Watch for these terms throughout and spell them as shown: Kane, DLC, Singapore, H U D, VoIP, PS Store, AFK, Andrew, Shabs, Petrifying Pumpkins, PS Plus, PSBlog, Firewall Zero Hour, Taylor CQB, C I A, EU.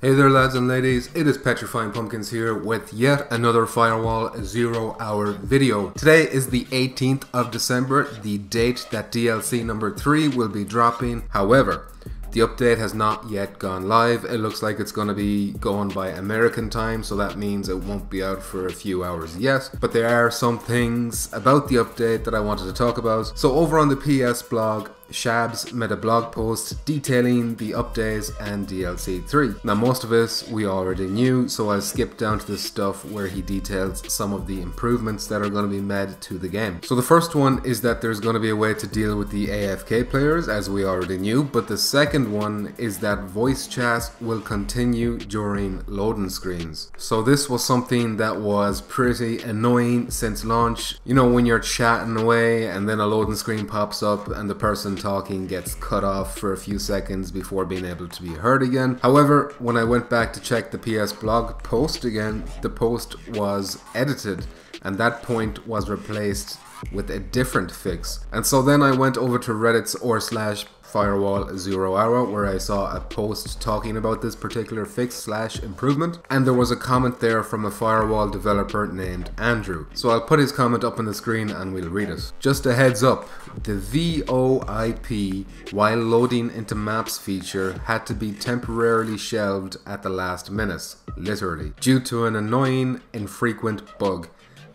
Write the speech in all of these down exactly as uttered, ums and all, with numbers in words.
Hey there lads and ladies, it is Petrifying Pumpkins here with yet another Firewall Zero Hour video. Today is the eighteenth of December, the date that D L C number three will be dropping. However, the update has not yet gone live. It looks like it's going to be going by American time, so that means it won't be out for a few hours yet. But there are some things about the update that I wanted to talk about. So over on the P S blog, Shabs made a blog post detailing the updates and D L C three. Now most of this we already knew, so I'll skip down to the stuff where he details some of the improvements that are going to be made to the game. So the first one is that there's going to be a way to deal with the A F K players, as we already knew, but the second one is that voice chat will continue during loading screens. So this was something that was pretty annoying since launch. You know, when you're chatting away and then a loading screen pops up and the person talking gets cut off for a few seconds before being able to be heard again. However, when I went back to check the P S blog post again, the post was edited and that point was replaced with a different fix. And so then I went over to Reddit's or slash Firewall Zero Hour where I saw a post talking about this particular fix slash improvement, and there was a comment there from a firewall developer named Andrew. So I'll put his comment up on the screen and we'll read it. Just a heads up, the VoIP while loading into maps feature had to be temporarily shelved at the last minute, literally, due to an annoying, infrequent bug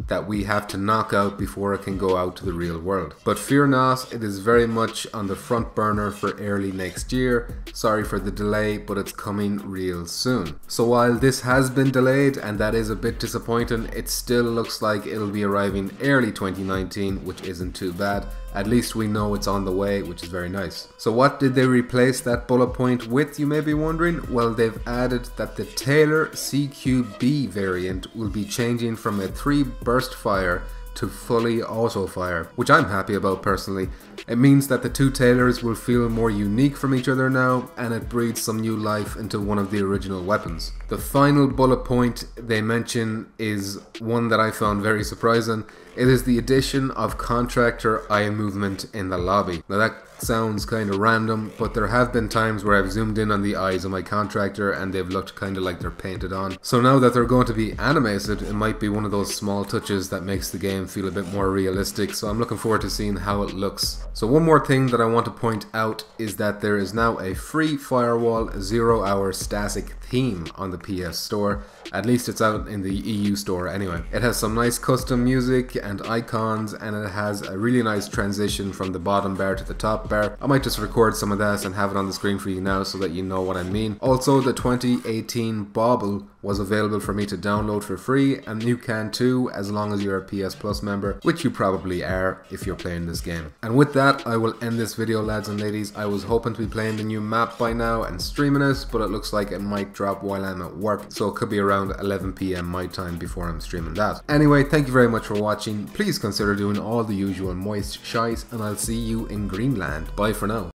that we have to knock out before it can go out to the real world. But fear not, it is very much on the front burner for early next year. Sorry for the delay, but it's coming real soon. So while this has been delayed, and that is a bit disappointing, it still looks like it'll be arriving early twenty nineteen, which isn't too bad. At least we know it's on the way, which is very nice. So what did they replace that bullet point with, you may be wondering? Well, they've added that the Taylor C Q B variant will be changing from a three burst fire to fully auto fire, which I'm happy about personally. It means that the two Taylors will feel more unique from each other now, and it breathes some new life into one of the original weapons. The final bullet point they mention is one that I found very surprising. It is the addition of contractor eye movement in the lobby. Now that sounds kind of random, but there have been times where I've zoomed in on the eyes of my contractor and they've looked kind of like they're painted on. So now that they're going to be animated, it might be one of those small touches that makes the game feel a bit more realistic, so I'm looking forward to seeing how it looks. So one more thing that I want to point out is that there is now a free Firewall Zero Hour static theme on the P S Store. At least it's out in the E U store anyway. It has some nice custom music and icons, and it has a really nice transition from the bottom bar to the top bar. I might just record some of that and have it on the screen for you now so that you know what I mean. Also, the twenty eighteen Bobble was available for me to download for free, and you can too as long as you're a P S Plus member, which you probably are if you're playing this game. And with that, I will end this video, lads and ladies. I was hoping to be playing the new map by now and streaming it, but it looks like it might drop while I'm at work, so it could be around eleven p m my time before I'm streaming that. Anyway, thank you very much for watching. Please consider doing all the usual moist shite, and I'll see you in Greenland. Bye for now.